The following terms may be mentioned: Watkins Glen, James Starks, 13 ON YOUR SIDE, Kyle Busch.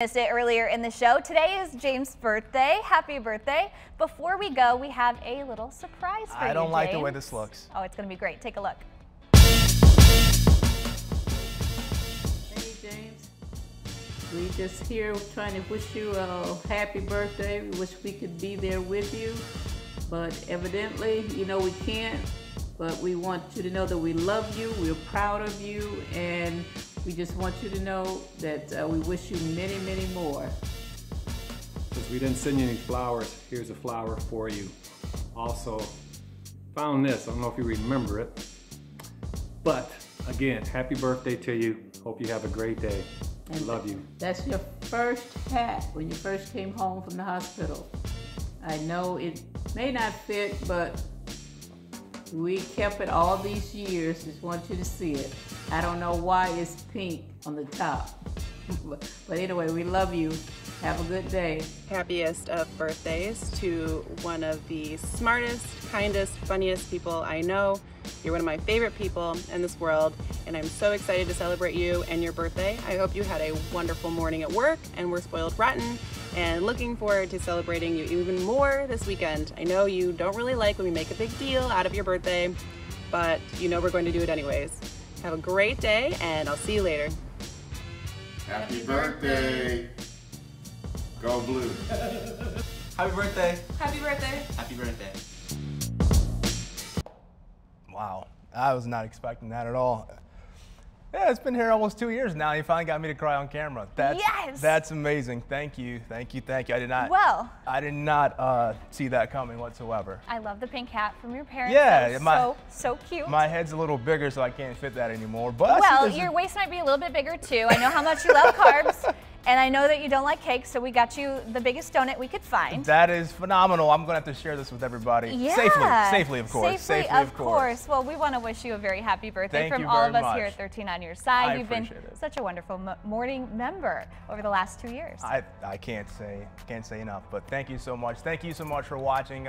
Missed it earlier in the show. Today is James' birthday. Happy birthday. Before we go, we have a little surprise for you, James. I don't like the way this looks. Oh, it's going to be great. Take a look. Hey, James. We just here trying to wish you a happy birthday. We wish we could be there with you, but evidently, you know, we can't. But we want you to know that we love you, we're proud of you, and we just want you to know that we wish you many, many more. Because we didn't send you any flowers, here's a flower for you. Also, found this, I don't know if you remember it, but again, happy birthday to you. Hope you have a great day. And love you. That's your first hat when you first came home from the hospital. I know it may not fit, but we kept it all these years. Just want you to see it. I don't know why it's pink on the top. But anyway, we love you. Have a good day. Happiest of birthdays to one of the smartest, kindest, funniest people I know. You're one of my favorite people in this world, and I'm so excited to celebrate you and your birthday. I hope you had a wonderful morning at work and were spoiled rotten, and looking forward to celebrating you even more this weekend. I know you don't really like when we make a big deal out of your birthday, but you know we're going to do it anyways. Have a great day, and I'll see you later. Happy birthday! Go blue. Happy birthday. Happy birthday. Happy birthday. Wow, I was not expecting that at all. Yeah, it's been here almost 2 years now. You finally got me to cry on camera. That's amazing. Thank you, thank you, thank you. I did not see that coming whatsoever. I love the pink hat from your parents. Yeah, so cute. My head's a little bigger, so I can't fit that anymore. But well, your waist might be a little bit bigger too. I know how much you love carbs, and I know that you don't like cake, so we got you the biggest donut we could find. That is phenomenal. I'm gonna have to share this with everybody. Yeah. Safely, of course. Safely, of course. Well, we want to wish you a very happy birthday from all of us here at 13 On Your Side. You've been such a wonderful morning member over the last 2 years. I can't say enough, but thank you so much. Thank you so much for watching.